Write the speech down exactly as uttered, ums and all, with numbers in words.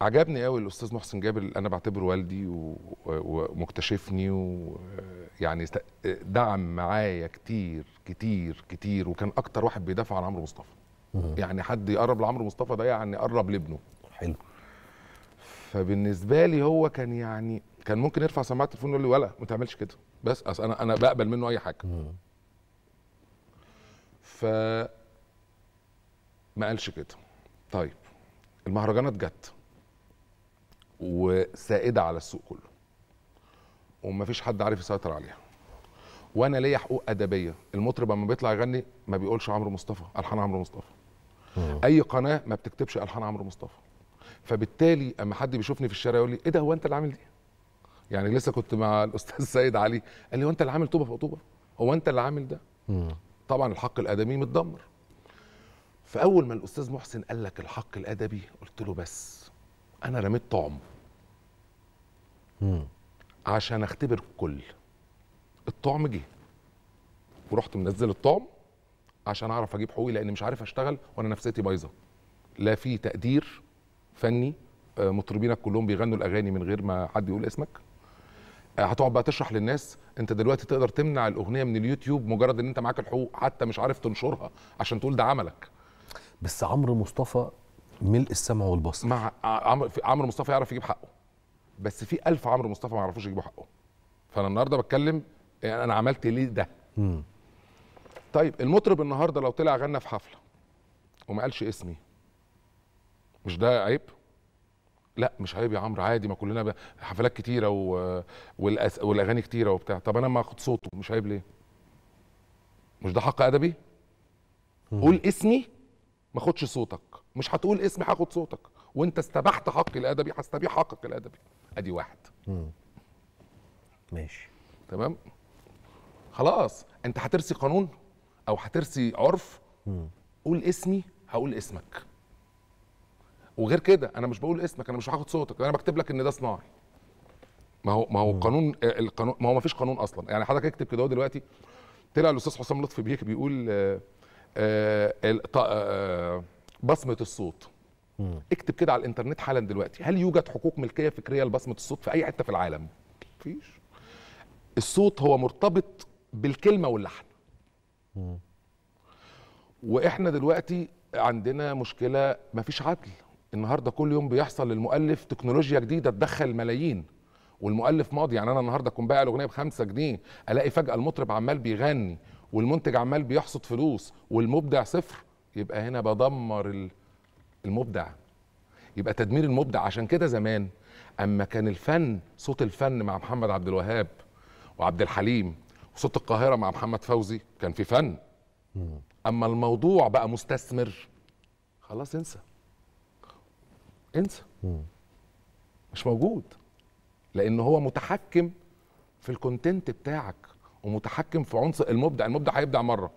عجبني قوي الاستاذ محسن جابر اللي انا بعتبره والدي ومكتشفني، ويعني دعم معايا كتير كتير كتير، وكان اكتر واحد بيدافع عن عمرو مصطفى. يعني حد يقرب لعمرو مصطفى ده يعني قرب لابنه. حلو. فبالنسبه لي هو كان يعني كان ممكن يرفع سماعه التليفون يقول لي ولا ما تعملش كده، بس اصل انا انا بقبل منه اي حاجه. ف ما قالش كده. طيب المهرجانات جت وسائده على السوق كله ومفيش حد عارف يسيطر عليها، وانا ليا حقوق ادبيه. المطرب لما بيطلع يغني ما بيقولش عمرو مصطفى، الحان عمرو مصطفى. مم. اي قناه ما بتكتبش الحان عمرو مصطفى. فبالتالي اما حد بيشوفني في الشارع يقول لي ايه ده، هو انت اللي عامل دي؟ يعني لسه كنت مع الاستاذ سيد علي قال لي هو انت اللي عامل طوبه في طوبه؟ هو انت اللي عامل ده؟ مم. طبعا الحق الادبي متدمر. فاول ما الاستاذ محسن قال لك الحق الادبي قلت له بس انا رميت طعم عشان اختبر الكل. الطعم جه ورحت منزل الطعم عشان اعرف اجيب حقوقي، لان مش عارف اشتغل وانا نفسيتي بايظه، لا في تقدير فني، مطربينك كلهم بيغنوا الاغاني من غير ما حد يقول اسمك. هتقعد بقى تشرح للناس انت دلوقتي تقدر تمنع الاغنيه من اليوتيوب مجرد ان انت معاك الحقوق، حتى مش عارف تنشرها عشان تقول ده عملك. بس عمرو مصطفى ملء السمع والبصر. مع عمرو مصطفى يعرف يجيب حقه، بس في ألف عمرو مصطفى ما يعرفوش يجيبوا حقه. فانا النهارده بتكلم يعني انا عملت ليه ده. مم. طيب المطرب النهارده لو طلع غنى في حفله وما قالش اسمي، مش ده عيب؟ لا مش عيب يا عمرو، عادي ما كلنا حفلات كتيره و... والأس... والاغاني كتيره وبتاع. طب انا ما اخد صوته مش عيب ليه؟ مش ده حق ادبي؟ مم. قول اسمي ما اخدش صوتك، مش هتقول اسمي هاخد صوتك، وانت استبحت حقي الادبي هستبيح حقك الادبي. ادي واحد. مم. ماشي تمام. خلاص انت هترسي قانون او هترسي عرف. مم. قول اسمي هقول اسمك، وغير كده انا مش بقول اسمك، انا مش هاخد صوتك، انا بكتب لك ان ده صناعي. ما هو ما هو مم. قانون القانون، ما هو ما فيش قانون اصلا. يعني حضرتك اكتب كده دلوقتي، طلع الاستاذ حسام لطفي بيك بيقول آآ آآ آآ بصمه الصوت. مم. اكتب كده على الانترنت حالا دلوقتي، هل يوجد حقوق ملكيه فكريه لبصمه الصوت في اي حته في العالم؟ مفيش. الصوت هو مرتبط بالكلمه واللحن. مم. واحنا دلوقتي عندنا مشكله مفيش عدل. النهارده كل يوم بيحصل للمؤلف تكنولوجيا جديده تدخل ملايين والمؤلف ماضي. يعني انا النهارده كنت بايع الاغنيه بخمسة جنيه، الاقي فجاه المطرب عمال بيغني والمنتج عمال بيحصد فلوس والمبدع صفر. يبقى هنا بدمر المبدع، يبقى تدمير المبدع. عشان كده زمان اما كان الفن، صوت الفن مع محمد عبد الوهاب وعبد الحليم، وصوت القاهره مع محمد فوزي، كان في فن. اما الموضوع بقى مستثمر، خلاص انسى انسى، مش موجود، لان هو متحكم في الكونتنت بتاعك ومتحكم في عنصر المبدع. المبدع هيبدع مره